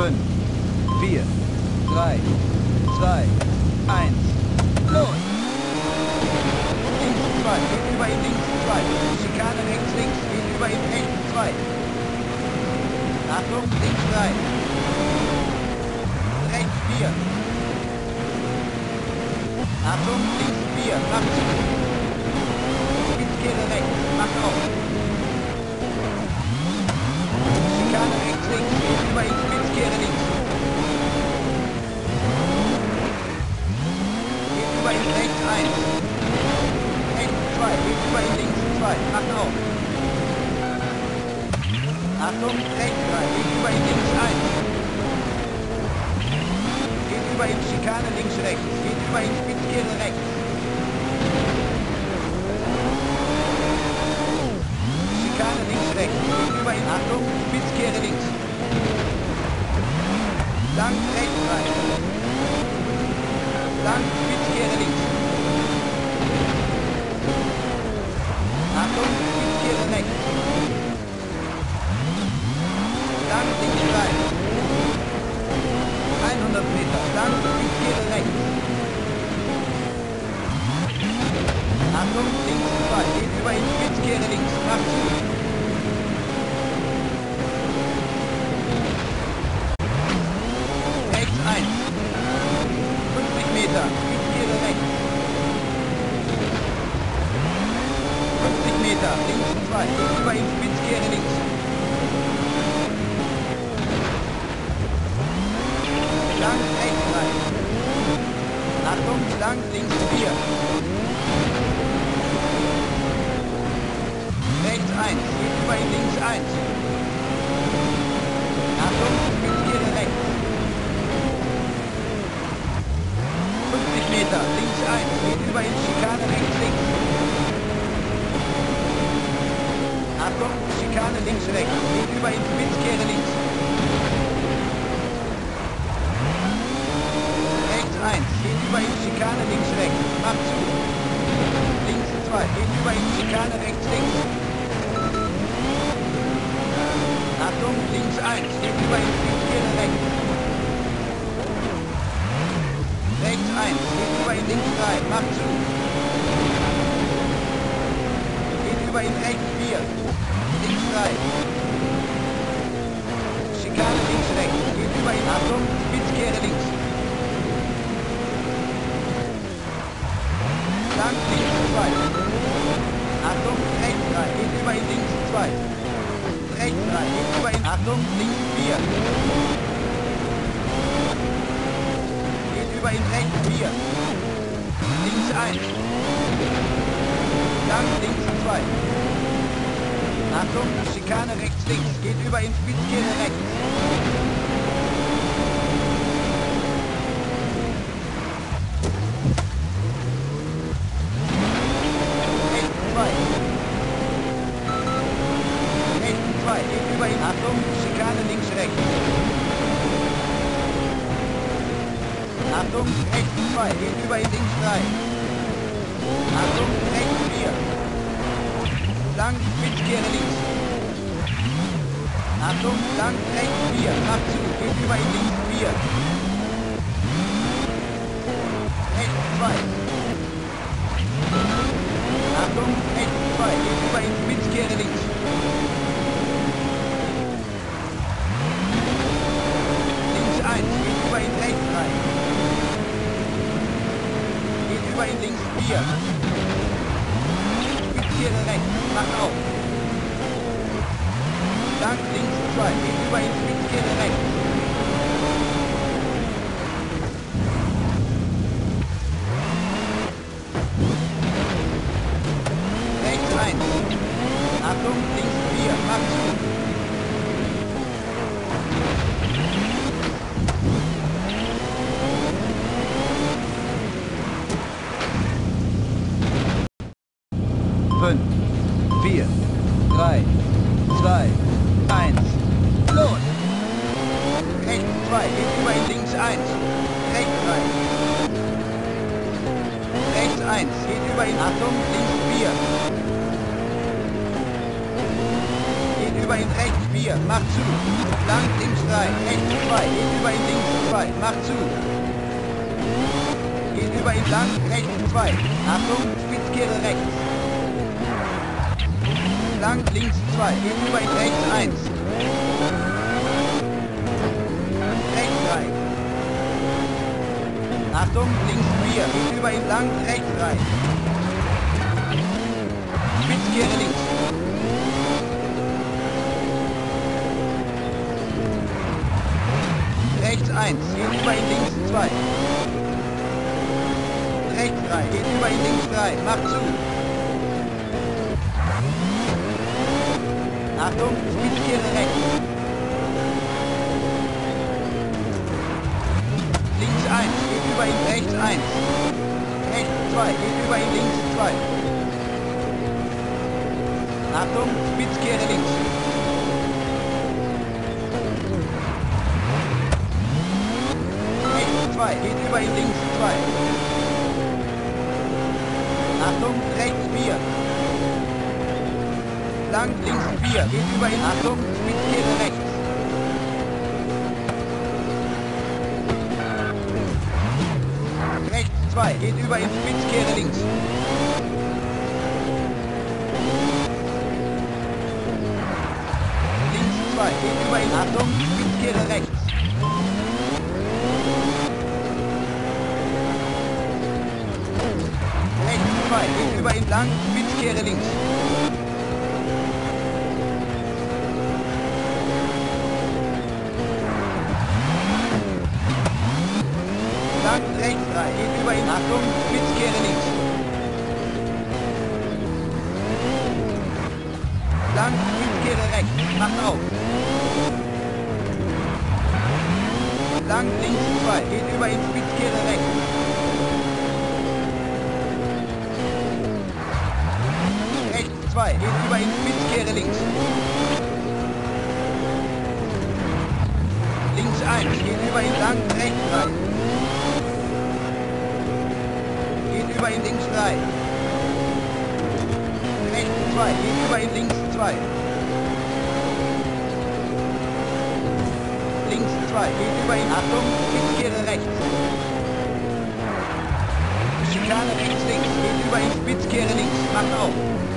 5, 4, 3, 2, 1, los! Links 2, gegenüber in links 2, Schikane rechts links, gegenüber in rechts 2. Achtung, links 3, rechts 4. Achtung, links 4, mach zu. Spitzkehre rechts, mach auf. Schikane rechts links, gegenüber in Spitzkehre links. Rechts 1, rechts 2, gegenüber in links 2, macht auf. Achtung, rechts 3, gegenüber in links 1. Gegenüber in Schikane links rechts, gegenüber in Spitzkehre rechts. Schikane links rechts, gegenüber in Achtung, Spitzkehre links. Lang rechts 3. Lang Spitzkehre links. Achtung, Spitzkehre rechts. Lang links rein. 100 Meter. Lang Spitzkehre rechts. Achtung, links über. Geht über in Spitzkehre links. Mach zu. Rechts 1. 50 Meter. Spitzkehre rechts. 50 Meter, links 2, gegenüber in Spitzkehre links. Lang rechts 3. Achtung, lang links 4. Rechts 1, gegenüber in links 1. Achtung, Spitzkehre rechts. 50 Meter, links 1, gegenüber in Schikane rechts links. Achtung, Schikane links rechts, gegenüber in Spitzkehre links. Rechts 1, gegenüber in Schikane links rechts, mach zu. Links 2, gegenüber in Schikane rechts links. Achtung, links 1, gegenüber in Spitzkehre rechts. Rechts 1, gegenüber in links 3, mach zu. Gegenüber in rechts 4. Links 3. Schikane links rechts. Gegenüber in Achtung. Spitzkehre links. Lang links 2. Achtung. Rechts 3. Gegenüber in links 2. Rechts 3. Gegenüber in Achtung. Links 4. Gegenüber in rechts 4. Links 1. Lang links 2. Achtung, Schikane rechts, links, geht über in Spitzkehre rechts. Rechts 2, geht über in Achtung, Schikane links, rechts. Achtung, rechts 2, geht über in links 3. Achtung, rechts 4. Lang, Spitzkehre links. Achtung, lang, rechts 4. Mach zu, gegenüber in links 4. Rechts 2. Achtung, rechts 2. Gegenüber in Spitzkehre links. Links 1. Gegenüber in rechts 3. Gegenüber in links 4. Rechts, macht auf. Lang links 2, gegenüber in Spitzkehre rechts. Rechts 1. Achtung, links 4, macht zu. Links 4. Geht über in über ihn rechts 4, mach zu. Lang links 3, rechts 2, geht über ihn links 2, mach zu. Geht über ihn lang, rechts 2. Achtung, Spitzkehre rechts. Lang links 2, geht über ihn rechts 1. Rechts 3. Achtung, links 4, geht über ihn lang, rechts 3. Spitzkehre links. Rechts 1, geht über ihn links 2. Rechts 3, geht über ihn links 3, mach zu. Achtung, Spitzkehre rechts. Links 1, geht über ihn rechts 1. Rechts 2, geht über ihn links 2. Achtung, Spitzkehre links. Geht über ihn links 2. Achtung, rechts 4. Lang links 4. Geht über ihn. Achtung, Spitzkehre rechts. Rechts 2. Geht über ihn. Spitzkehre links. Links 2. Geht über ihn. Achtung, Spitzkehre rechts. Geht über ihn lang, Spitzkehre links. Lang rechts 3, geht über ihn, Achtung, Spitzkehre links. Lang, Spitzkehre rechts, macht auf. Lang links 2, geht über ihn, Spitzkehre rechts. Geht über ihn, Spitzkehre links. Links 1, geht über ihn lang, rechts 3. Geht über ihn links 3. Rechts 2, geht über ihn links 2. Links 2, geht über ihn, Achtung, Spitzkehre rechts. Schikane rechts links, geht über ihn, Spitzkehre links, macht auf.